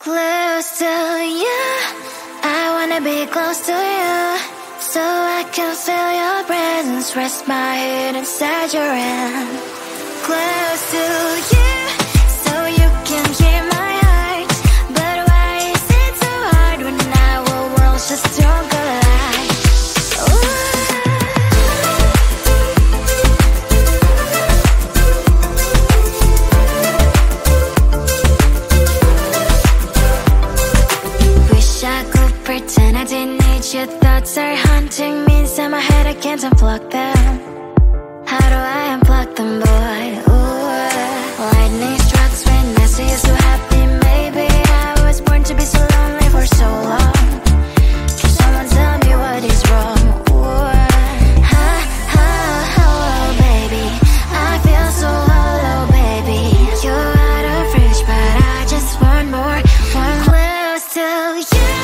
Close to you, I wanna be close to you, so I can feel your presence. Rest my head inside your hand. Close to you, so you can hear my heart. But why is it so hard when our world's just don't collide? Pretend I didn't need your thoughts are haunting me inside my head. I can't unplug them. How do I unplug them, boy? Ooh. Lightning strikes when I see you so happy. Maybe I was born to be so lonely for so long. Can someone tell me what is wrong? Ooh. Oh, oh, oh, baby, I feel so hollow, baby. You're out of reach, but I just want more. One close to you.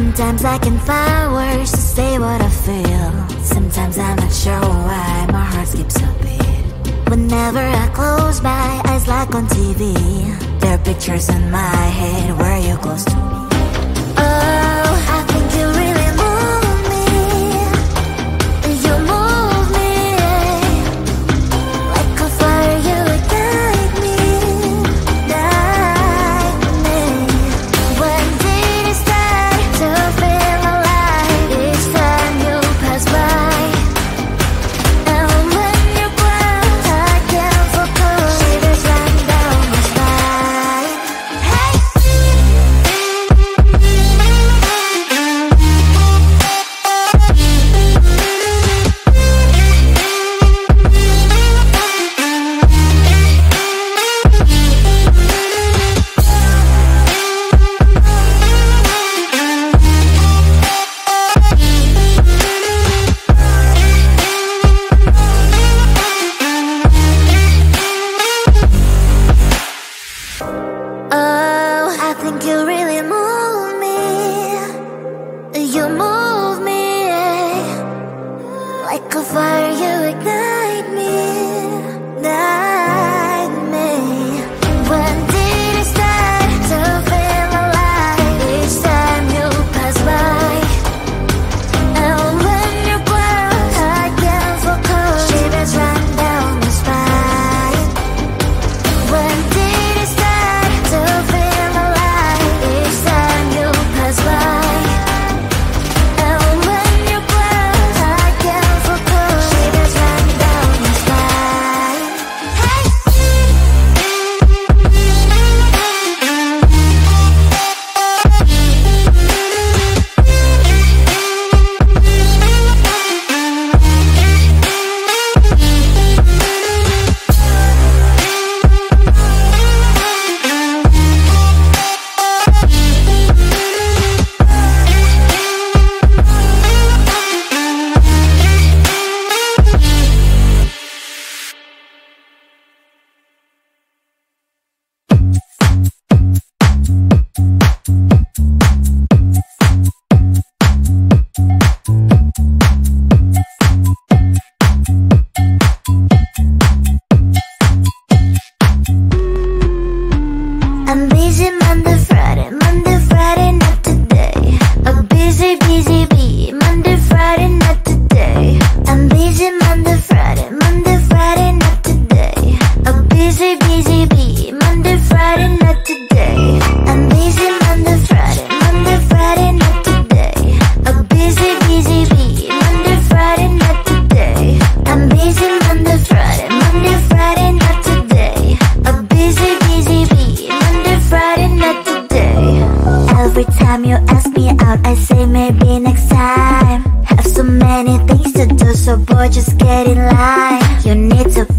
Sometimes I can find words to say what I feel. Sometimes I'm not sure why my heart skips a beat. Whenever I close my eyes like on TV, there are pictures in my head where you're close to me. Oh, I think you really move me. You move me like a fire, you ignite me, light me. When did it start?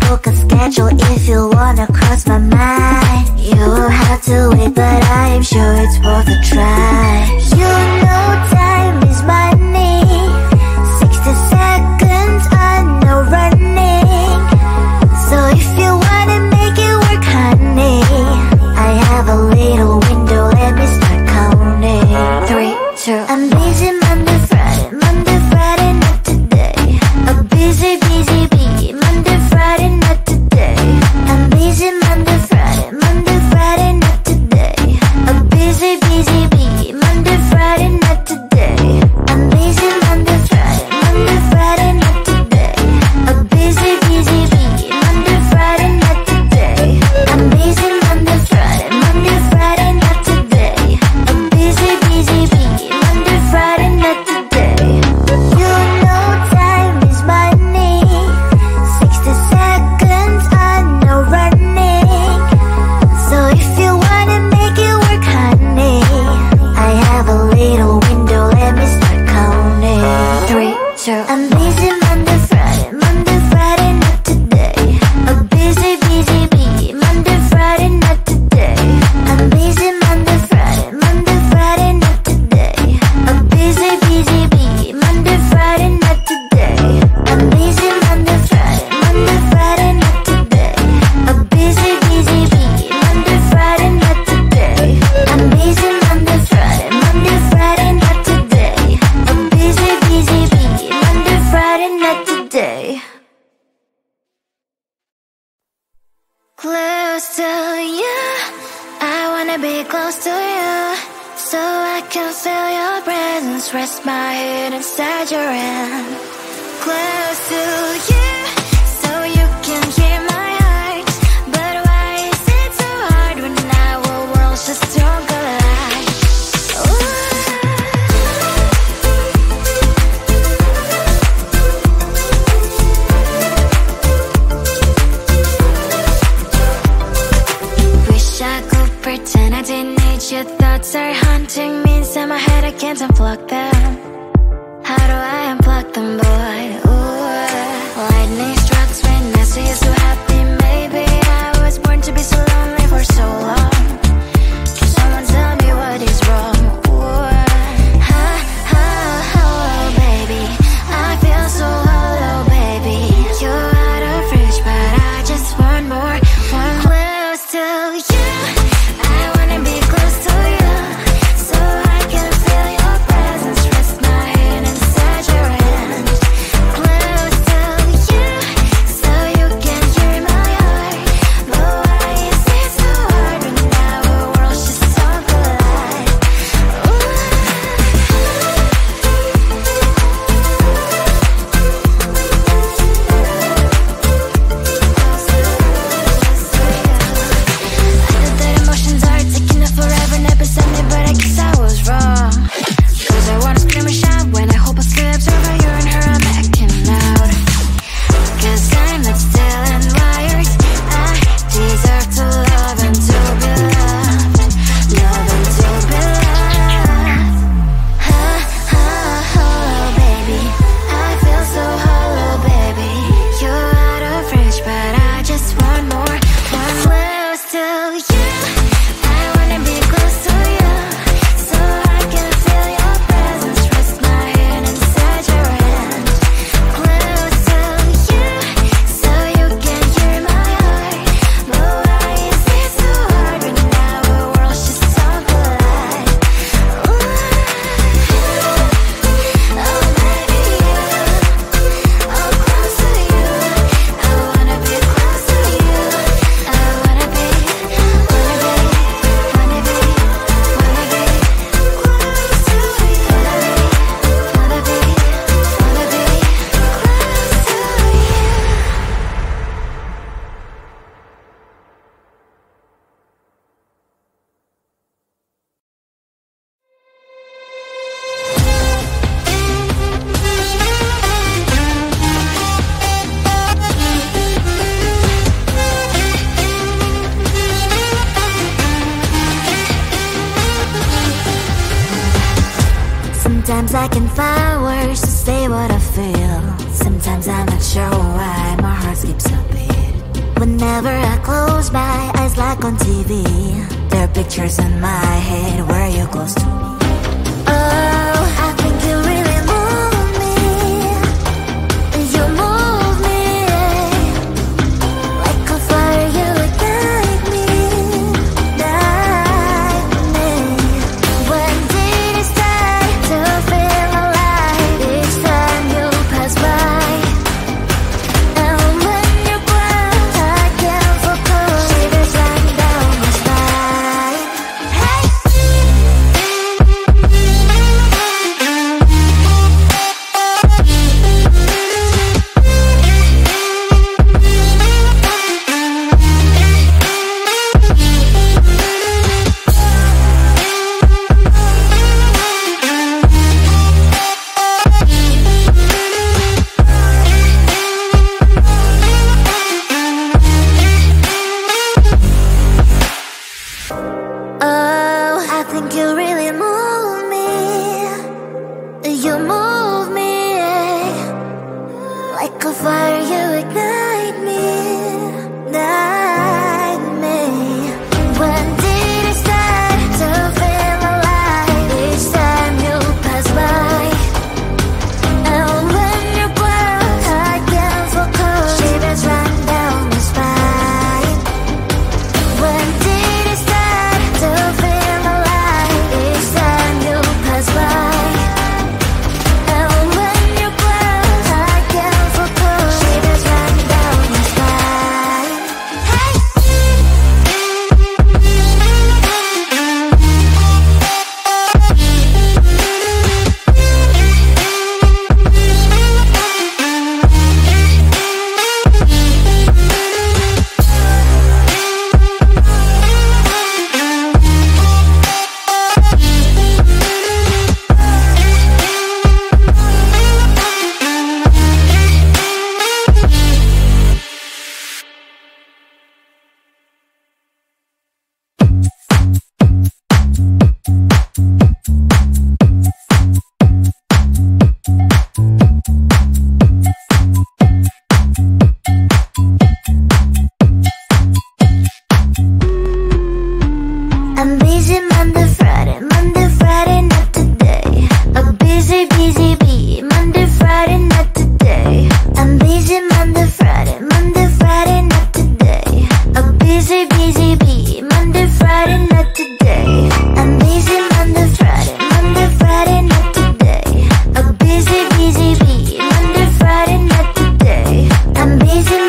book a schedule if you wanna cross my mind. You will have to wait, but I'm sure it's worth a try. You know time is money, 60 seconds are no running. So if you wanna make it work, honey, I have a little window, let me start counting. 3, 2, I'm busy Monday, Friday, not today. I'm busy, Monday, Friday, not today. I'm busy Monday, Friday, not today. I'm busy, Monday, Friday, not today. I'm busy Monday, Friday, not today. I'm busy, Monday, Friday, not today. I'm busy Monday, Friday, not today. I'm busy, Monday, Friday, not today. I'm busy Monday, Friday, not today. I'm busy, Monday, Friday, not today. I'm busy Monday, Friday, not today. I'm busy, Monday, Friday, not today. I'm busy Monday, Friday, not today. I'm busy, Monday, Friday, not today. I'm busy Monday, Friday, not today. I'm busy. Friday night today. Close to you, I wanna be close to you, so I can feel your presence. Rest my head inside your hand. Close to you, so you can hear my heart. But why is it so hard when our world's just don't collide? Pretend I didn't need you. Thoughts are haunting me inside my head. I can't unplug them. How do I unplug them, boy? Ooh. Lightning strikes when I see you so happy. Maybe I was born to be so lonely for so long. Can someone tell me what is wrong? Ooh. Oh, oh, oh, baby, I feel so hollow, baby. You're out of reach, but I just want more. One close to you. Sometimes I can find words to say what I feel. Sometimes I'm not sure why my heart skips a beat. Whenever I close my eyes like on TV, there are pictures in my head where you're close to me. Oh, I think you really move me. You move me like a fire, you ignite me, ignite me. When did it start to feel alive? Each time you pass by, and when you're gone, I can't focus. Shivers run down my spine. Hey, you move me like a fire, you ignite me, ignite me. When did it start to feel alive? Each time you pass by, and when you're close, I can't focus. Shivers run down my spine. When did it start to feel alive? Each time you pass by. I'm busy Monday, Friday, not today. I'm busy, busy bee, Monday, Friday, not today. I'm busy Monday, Friday, not today. I'm busy, busy bee, Monday, Friday, not today. I'm busy Monday, Friday, not today. I'm busy, busy bee, Monday, Friday, not today. I'm busy Monday, Friday, not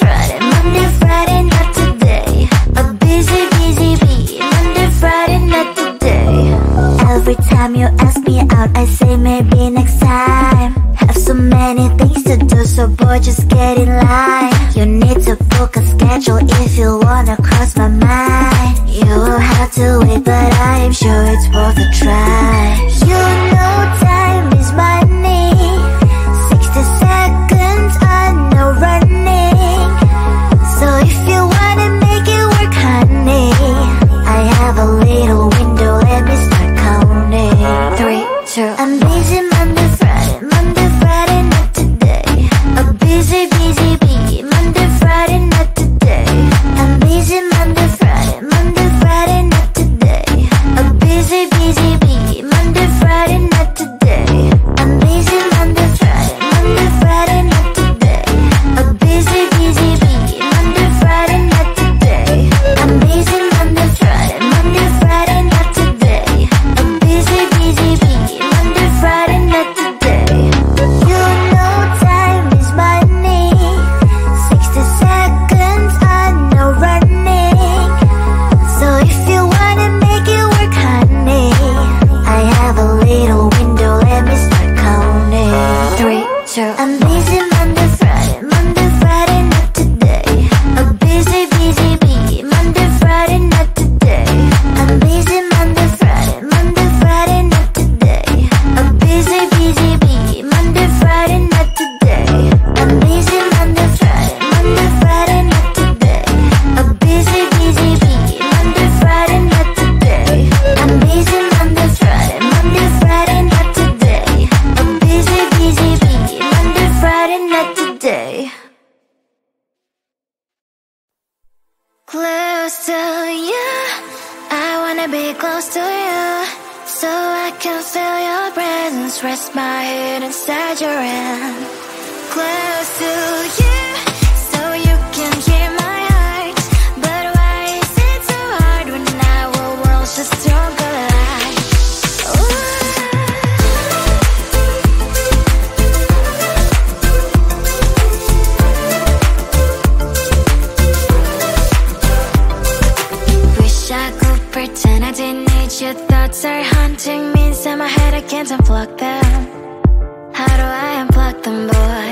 today. I'm busy, busy bee, Friday, not today. Every time you ask me out, I say maybe next time. Have so many things to do, so boy, just get in line. You need to book a schedule if you wanna cross my mind. You will have to wait, but I'm sure it's worth a try. You know time is money. 60 seconds, I know running. So if you wanna make it work, honey, I have a little window, let me start counting. 3, 2. I'm busy Monday, Friday, not today. I'm busy, busy bee, Monday, Friday, not today. I'm busy Monday, Friday, not today. I'm busy. Close to you, I wanna be close to you, so I can feel your presence. Rest my head inside your hand. Close to you, so you can hear my heart. But why is it so hard when our world's just don't collide? Pretend I didn't need your thoughts are haunting me inside my head. I can't unplug them. How do I unplug them, boy?